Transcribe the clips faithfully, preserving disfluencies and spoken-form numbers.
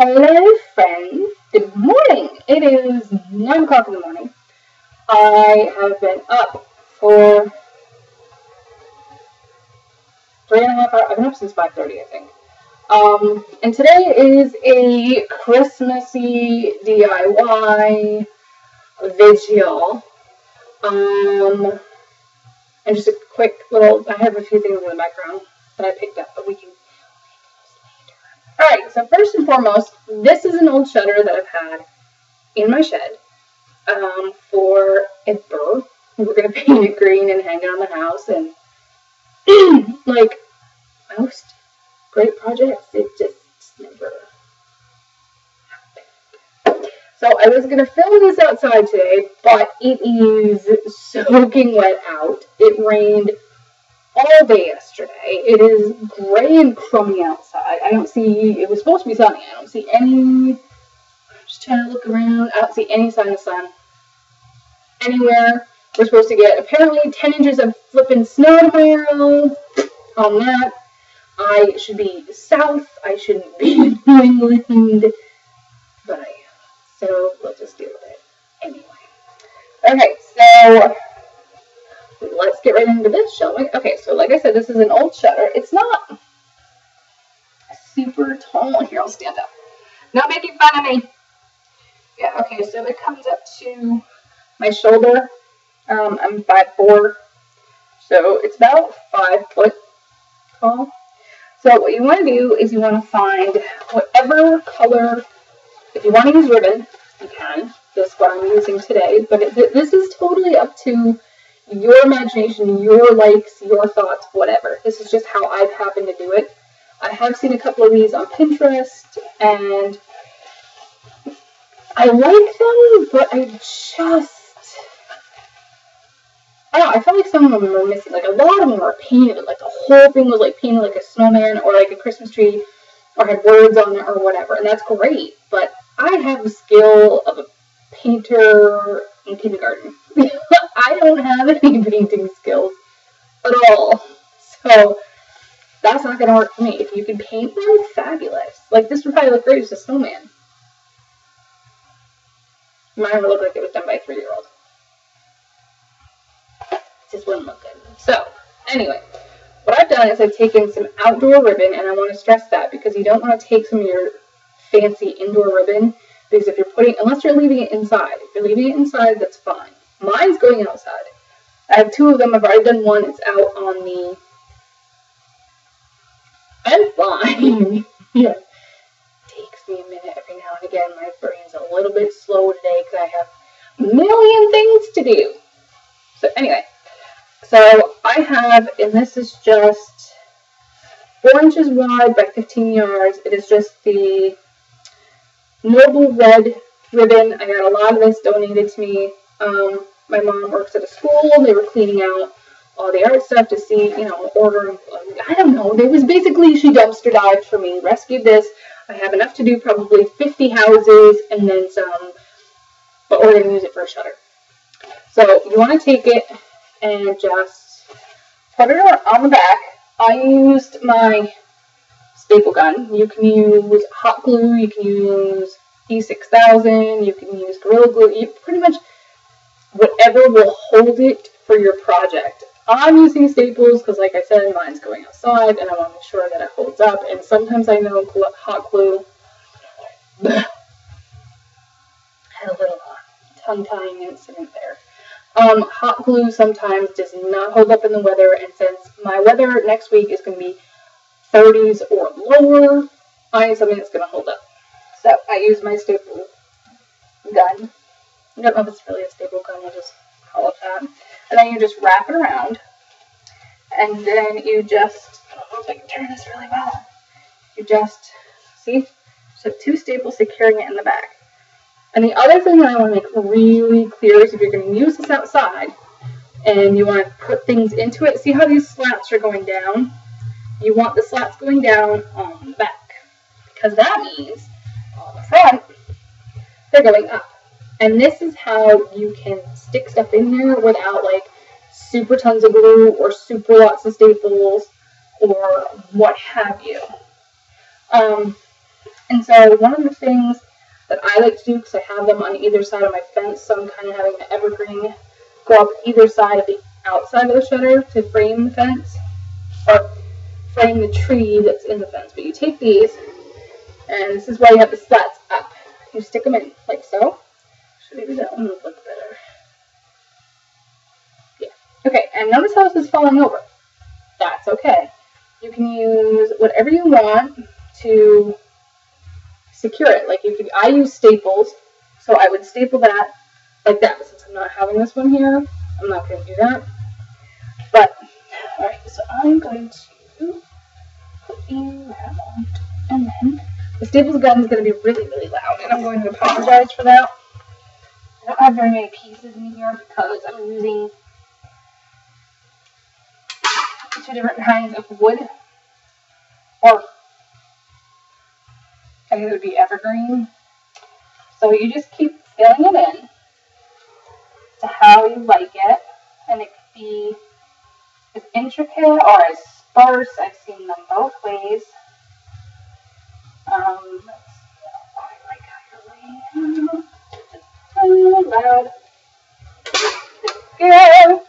Hello friends, good morning. It is nine o'clock in the morning. I have been up for three and a half hours. I've been up since five thirty, I think. Um, and today is a Christmassy D I Y vigil. Um, and just a quick little, I have a few things in the background that I picked up, but we can. Alright, so first and foremost, this is an old shutter that I've had in my shed um, for ever. We're going to paint it green and hang it on the house. And like most great projects, it just never happened. So I was going to film this outside today, but it is soaking wet out. It rained all day yesterday. It is gray and crummy outside. I don't see, it was supposed to be sunny. I don't see any, I'm just trying to look around. I don't see any sign of sun anywhere. We're supposed to get apparently ten inches of flipping snow tomorrow. On that, I should be south. I shouldn't be in New England, but I am. So we'll just deal with it anyway. Okay, so let's get right into this, shall we? Okay, so like I said, this is an old shutter. It's not super tall. Here, I'll stand up. Not making fun of me. Yeah, okay, so it comes up to my shoulder. Um, I'm five foot four, so it's about five foot tall. So what you want to do is you want to find whatever color. If you want to use ribbon, you can. That's what I'm using today, but it, this is totally up to your imagination, your likes, your thoughts, whatever. This is just how I've happened to do it. I have seen a couple of these on Pinterest, and I like them, but I just, I don't know, I feel like some of them are missing. Like, a lot of them are painted. Like, the whole thing was, like, painted like a snowman or, like, a Christmas tree or had words on it or whatever, and that's great, but I have the skill of a painter in kindergarten. I don't have any painting skills at all, so that's not going to work for me. If you can paint them, fabulous. Like, this would probably look great as a snowman. Mine would look like it was done by a three-year-old. It just wouldn't look good. So, anyway, what I've done is I've taken some outdoor ribbon, and I want to stress that because you don't want to take some of your fancy indoor ribbon, because if you're putting, unless you're leaving it inside. If you're leaving it inside, that's fine. Mine's going outside. I have two of them. I've already done one. It's out on the... I'm flying. Yeah. Takes me a minute every now and again. My brain's a little bit slow today because I have a million things to do. So anyway. So I have, and this is just four inches wide by fifteen yards. It is just the Noble Red ribbon. I got a lot of this donated to me. Um, my mom works at a school. They were cleaning out all the art stuff to see, you know, order. I don't know. It was basically she dumpster dived for me, rescued this. I have enough to do probably fifty houses and then some, but we're going to use it for a shutter. So you want to take it and just put it on the back. I used my staple gun. You can use hot glue. You can use E six thousand. You can use Gorilla Glue. You pretty much whatever will hold it for your project. I'm using staples because, like I said, mine's going outside and I want to make sure that it holds up. And sometimes I know gl hot glue. I had a little tongue-tying incident there. Um, hot glue sometimes does not hold up in the weather, and since my weather next week is going to be thirties or lower, I need something that's going to hold up. So I use my staple gun. I don't know if it's really a staple gun, we'll just call it that. And then you just wrap it around. And then you just, I don't know if I can turn this really well. You just, see? So two staples securing it in the back. And the other thing that I want to make really clear is if you're going to use this outside and you want to put things into it, see how these slats are going down? You want the slats going down on the back. Because that means on the front, they're going up. And this is how you can stick stuff in there without, like, super tons of glue or super lots of staples or what have you. Um, And so one of the things that I like to do, because I have them on either side of my fence, so I'm kind of having the evergreen go up either side of the outside of the shutter to frame the fence, or frame the tree that's in the fence. But you take these, and this is why you have the slats up. You stick them in, like so. Actually, maybe that one would look better. Yeah. Okay, and notice how this is falling over. That's okay. You can use whatever you want to secure it. Like, you could, I use staples, so I would staple that like that. Since I'm not having this one here, I'm not going to do that. But, alright, so I'm going to put in that one, and then the staples gun is going to be really, really loud, and I'm going to apologize for that. I don't have very many pieces in here because I'm using two different kinds of wood, or I think it would be evergreen. So you just keep filling it in to how you like it, and it could be as intricate or as sparse. I've seen them both ways. Um, let's see. I like how you're laying. Loud.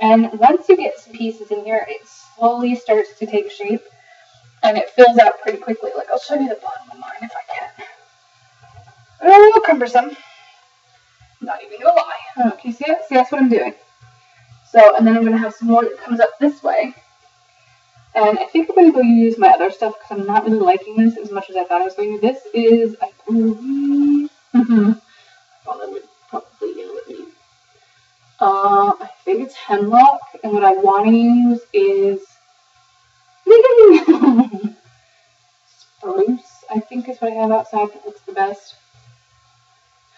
And once you get some pieces in here, it slowly starts to take shape. And it fills out pretty quickly. Like, I'll show you the bottom of mine if I can. They're a little cumbersome. Not even gonna lie. Oh, can you see it? See, that's what I'm doing. So, and then I'm gonna have some more that comes up this way. And I think I'm gonna go use my other stuff because I'm not really liking this as much as I thought I was going to. This is, I believe, mm-hmm. Well, that would probably yell at me. Uh, I think it's hemlock. And what I want to use is spruce, I think is what I have outside that looks the best.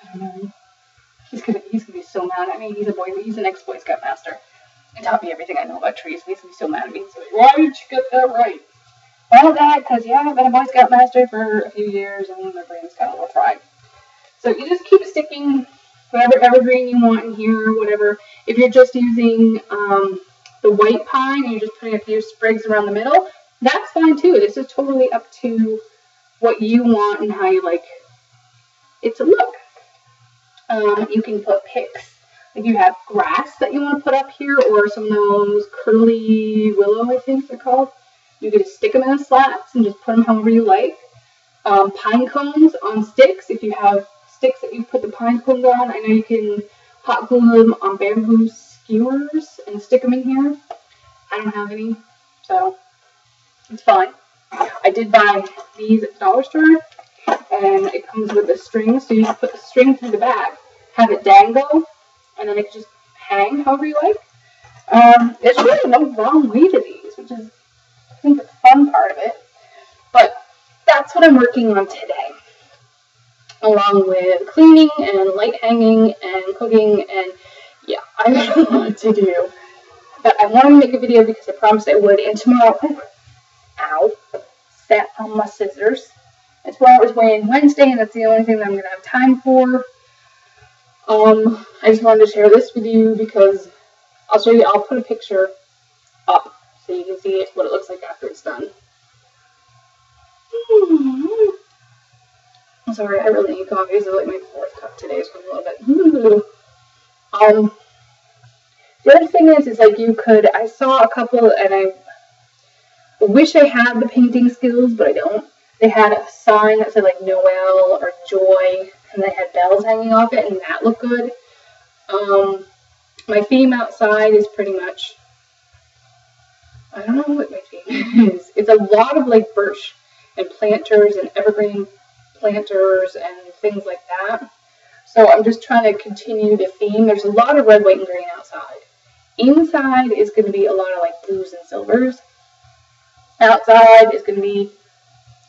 I don't know. He's gonna he's gonna be so mad at me. He's a boy, he's an ex-Boy Scout master. He taught me everything I know about trees, and he's gonna be so mad at me. He's like, why didn't you get that right? Well, that because yeah, I've been a Boy Scout master for a few years and my brain's kinda a little fried. So you just keep sticking whatever evergreen you want in here, whatever. If you're just using um the white pine, you're just putting a few sprigs around the middle, that's fine too. This is totally up to what you want and how you like it to look. Um, you can put picks. If you have grass that you want to put up here, or some of those curly willow, I think they're called, you can just stick them in the slats and just put them however you like. Um, pine cones on sticks. If you have sticks that you put the pine cones on, I know you can hot glue them on bamboo skewers and stick them in here. I don't have any, so it's fine. I did buy these at the dollar store, and it comes with a string, so you just put the string through the bag, have it dangle, and then it can just hang however you like. Um, there's really no wrong way to these, which is, I think, the fun part of it. But that's what I'm working on today, along with cleaning and light hanging and cooking and yeah, I don't know what to do. But I wanted to make a video because I promised I would, and tomorrow, oh, ow, sat on my scissors. It's where I was weighing Wednesday, and that's the only thing that I'm going to have time for. Um, I just wanted to share this with you because I'll show you, I'll put a picture up so you can see it, what it looks like after it's done. I'm sorry, I really need coffee. This is like my fourth cup today, so I'm a little bit. Um, the other thing is, is like you could, I saw a couple, and I wish I had the painting skills, but I don't. They had a sign that said like Noel or Joy, and they had bells hanging off it, and that looked good. Um, my theme outside is pretty much, I don't know what my theme is. It's a lot of like birch and planters and evergreen planters and things like that. So I'm just trying to continue the theme. There's a lot of red, white, and green outside. Inside is going to be a lot of like blues and silvers. Outside is going to be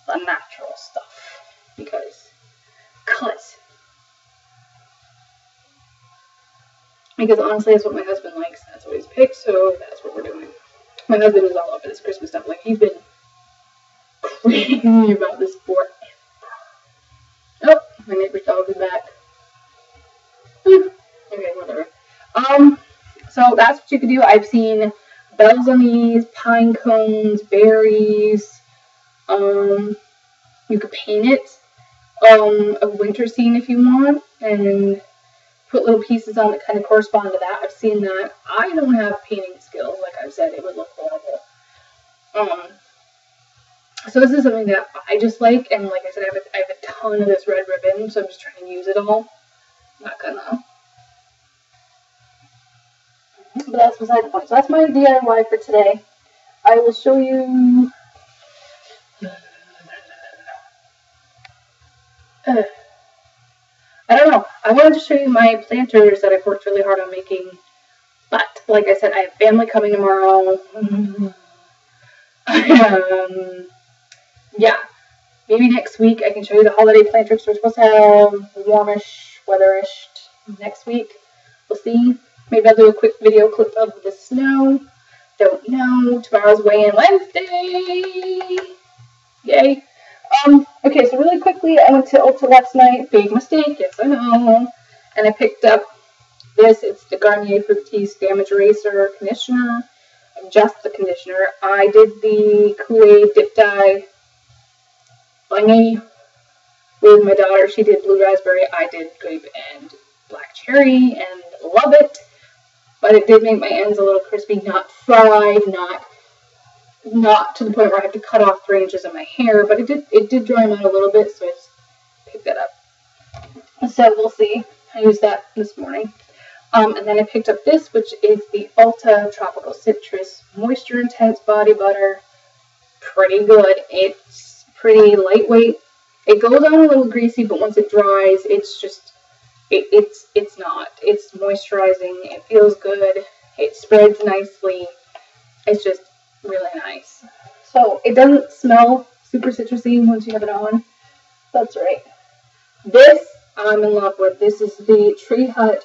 the natural stuff. Because, cause. Because honestly, that's what my husband likes. That's what he's picked, so that's what we're doing. My husband is all over this Christmas stuff. Like, he's been crazy about this forever. Oh, my neighbor's dog is back. Okay, whatever. Um, so that's what you can do. I've seen bells on these, pine cones, berries, um, You could paint it um, a winter scene if you want, and put little pieces on that kind of correspond to that. I've seen that. I don't have painting skills, like I've said, it would look horrible. Um, so this is something that I just like, and like I said, I have a, I have a ton of this red ribbon, so I'm just trying to use it all. I'm not gonna. But that's beside the point. So that's my D I Y for today. I will show you. Uh, I don't know. I wanted to show you my planters that I've worked really hard on making. But, like I said, I have family coming tomorrow. um, yeah. Maybe next week I can show you the holiday planters. We're supposed to have warmish, weatherish next week. We'll see. Maybe I'll do a quick video clip of the snow. Don't know. Tomorrow's weigh-in Wednesday. Yay. Um, okay, so really quickly, I went to Ulta last night. Big mistake, yes I know. And I picked up this. It's the Garnier Fructis Damage Eraser Conditioner. And just the conditioner. I did the Kool-Aid dip dye bunny with my daughter. She did blue raspberry. I did grape and black cherry, and love it. But it did make my ends a little crispy, not fried, not not to the point where I have to cut off three inches of my hair, but it did it did dry them out a little bit, so I just picked that up. So we'll see. I used that this morning. Um, and then I picked up this, which is the Ulta Tropical Citrus Moisture Intense Body Butter. Pretty good. It's pretty lightweight. It goes on a little greasy, but once it dries, it's just It, it's it's not. It's moisturizing. It feels good. It spreads nicely. It's just really nice. So it doesn't smell super citrusy once you have it on. That's right. This I'm in love with. This is the Tree Hut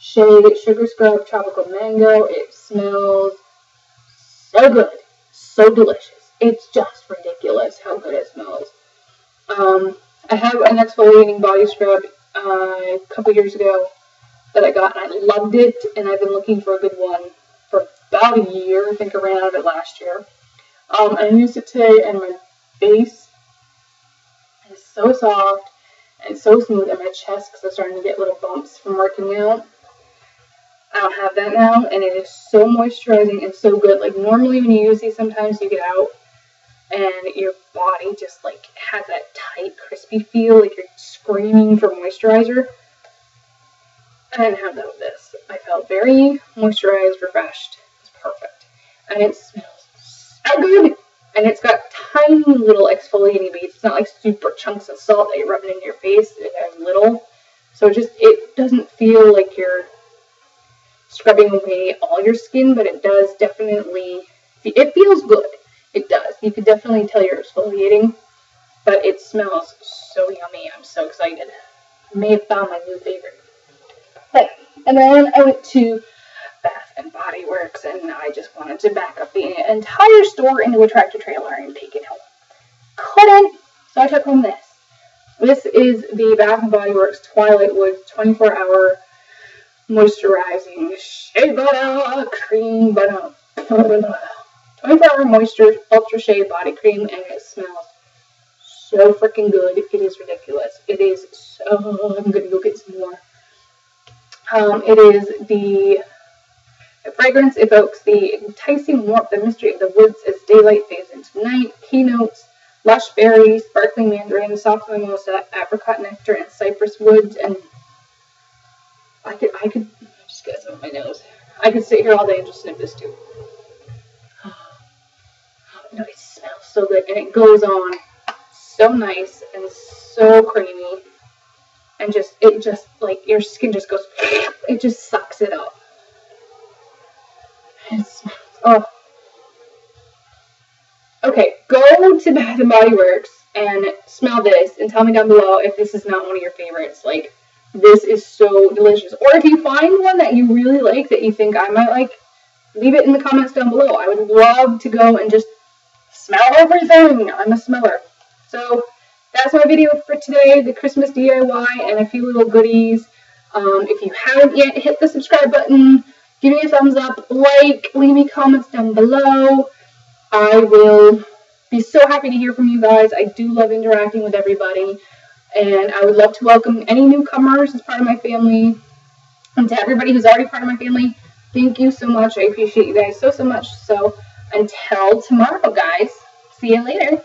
Shea Sugar Scrub Tropical Mango. It smells so good. So delicious. It's just ridiculous how good it smells. Um, I have an exfoliating body scrub Uh, a couple years ago that I got, and I loved it, and I've been looking for a good one for about a year. I think I ran out of it last year. Um, I used it today, and my face is so soft and so smooth, and my chest, because I'm starting to get little bumps from working out. I don't have that now, and it is so moisturizing and so good. Like, normally when you use these, sometimes you get out and your body just like has that tight, crispy feel, like you're screaming for moisturizer. I didn't have that with this. I felt very moisturized, refreshed. It's perfect, and it smells so good. And it's got tiny little exfoliating beads. It's not like super chunks of salt that you're rubbing into your face. It has little, so it just it doesn't feel like you're scrubbing away all your skin, but it does definitely. It feels good. It does. You can definitely tell you're exfoliating, but it smells so yummy. I'm so excited. I may have found my new favorite. Okay, and then I went to Bath and Body Works, and I just wanted to back up the entire store into a tractor trailer and take it home. Couldn't, so I took home this. This is the Bath and Body Works Twilight Woods twenty-four hour moisturizing shea butter cream butter. twenty-four hour Moisture Ultra Shea Body Cream, and it smells so freaking good. It is ridiculous. It is so... I'm going to go get some more. Um, it is the... The fragrance evokes the enticing warmth and mystery of the woods as daylight fades into night. Keynotes, lush berries, sparkling mandarin, soft mimosa, apricot nectar, and cypress woods. And I could... I could... just get some of my nose. I could sit here all day and just sniff this too. No, it smells so good, and it goes on so nice and so creamy, and just it just like your skin just goes, it just sucks it up. And it smells, oh. Okay, go to Bath and Body Works and smell this, and tell me down below if this is not one of your favorites. Like, this is so delicious. Or if you find one that you really like that you think I might like, leave it in the comments down below. I would love to go and just smell everything. I'm a smeller. So that's my video for today, the Christmas D I Y and a few little goodies. Um, if you haven't yet, hit the subscribe button, give me a thumbs up, like, leave me comments down below. I will be so happy to hear from you guys. I do love interacting with everybody, and I would love to welcome any newcomers as part of my family. And to everybody who's already part of my family, thank you so much. I appreciate you guys so, so much. So until tomorrow, guys, see you later.